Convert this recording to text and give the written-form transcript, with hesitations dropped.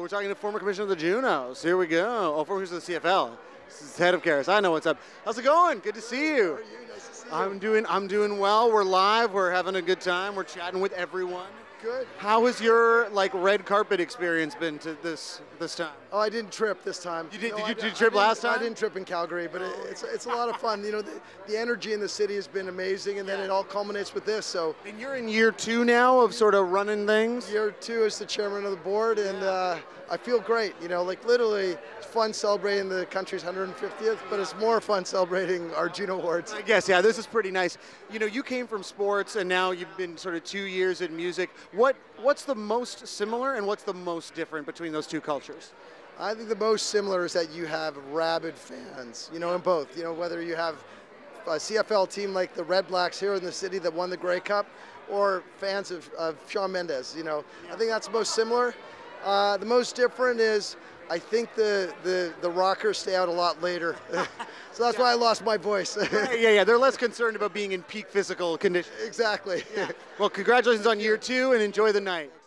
We're talking to former commissioner of the Junos. Here we go. Oh, former commissioner of the CFL. This is head of Karis. I know what's up. How's it going? Good to see you. How are you? Nice to see you. I'm doing well. We're live. We're having a good time. We're chatting with everyone. Good. How has your red carpet experience been to this time? Oh, I didn't trip this time. Did you trip last time? I didn't trip in Calgary, but it's a lot of fun. You know, the energy in the city has been amazing, and then it all culminates with this. So. And you're in year two now of sort of running things. Year two as the chairman of the board, and I feel great. You know, like literally, it's fun celebrating the country's 150th, but it's more fun celebrating our Juno Awards. I guess this is pretty nice. You know, you came from sports, and now you've been sort of 2 years in music. What's the most similar and what's the most different between those two cultures? I think the most similar is that you have rabid fans, you know, in both. You know, whether you have a CFL team like the Red Blacks here in the city that won the Grey Cup or fans of Shawn Mendes, you know. I think that's the most similar. The most different is I think the rockers stay out a lot later. So that's why I lost my voice. They're less concerned about being in peak physical condition. Exactly. Well, congratulations on year two and enjoy the night.